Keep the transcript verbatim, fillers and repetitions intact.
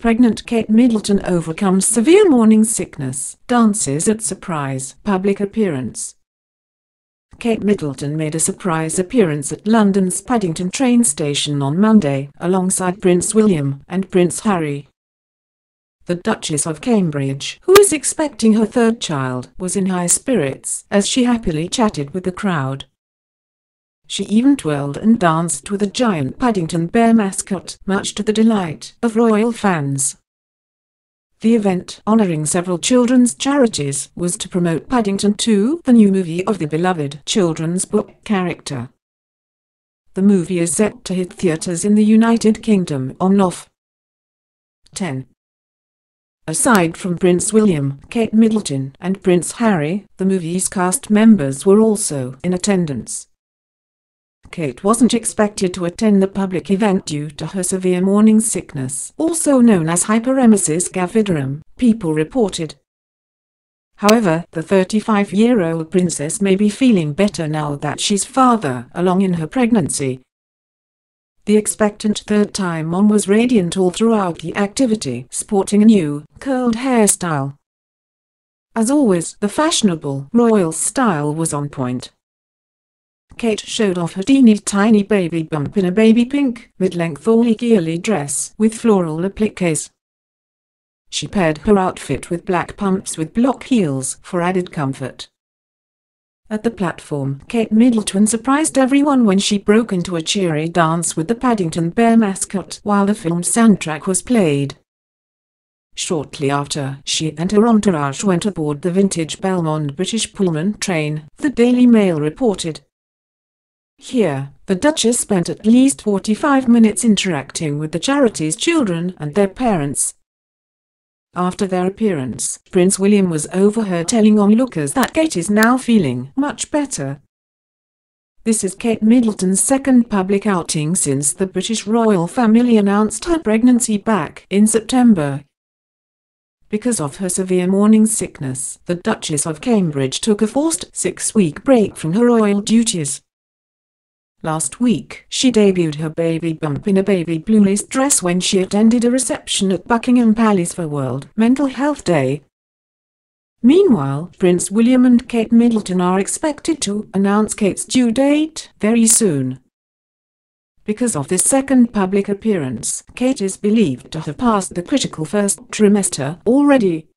pregnant Kate Middleton overcomes severe morning sickness, dances at surprise public appearance. Kate Middleton made a surprise appearance at London's Paddington train station on Monday alongside Prince William and Prince Harry. The Duchess of Cambridge, who is expecting her third child, was in high spirits as she happily chatted with the crowd. She even twirled and danced with a giant Paddington Bear mascot, much to the delight of royal fans. The event, honouring several children's charities, was to promote Paddington two, the new movie of the beloved children's book character. The movie is set to hit theatres in the United Kingdom on November tenth. Aside from Prince William, Kate Middleton and Prince Harry, the movie's cast members were also in attendance. Kate wasn't expected to attend the public event due to her severe morning sickness, also known as hyperemesis gravidarum, people reported. However, the thirty-five-year-old princess may be feeling better now that she's farther along in her pregnancy. The expectant third time mom was radiant all throughout the activity, sporting a new, curled hairstyle. As always, the fashionable royal style was on point. Kate showed off her teeny-tiny baby bump in a baby pink, mid-length all-girly dress with floral appliques. She paired her outfit with black pumps with block heels for added comfort. At the platform, Kate Middleton surprised everyone when she broke into a cheery dance with the Paddington Bear mascot while the film's soundtrack was played. Shortly after, she and her entourage went aboard the vintage Belmond-British Pullman train, the Daily Mail reported. Here, the Duchess spent at least forty-five minutes interacting with the charity's children and their parents. After their appearance, Prince William was overheard telling onlookers that Kate is now feeling much better. This is Kate Middleton's second public outing since the British royal family announced her pregnancy back in September. Because of her severe morning sickness, the Duchess of Cambridge took a forced six-week break from her royal duties. Last week, she debuted her baby bump in a baby blue lace dress when she attended a reception at Buckingham Palace for World Mental Health Day. Meanwhile, Prince William and Kate Middleton are expected to announce Kate's due date very soon. Because of this second public appearance, Kate is believed to have passed the critical first trimester already.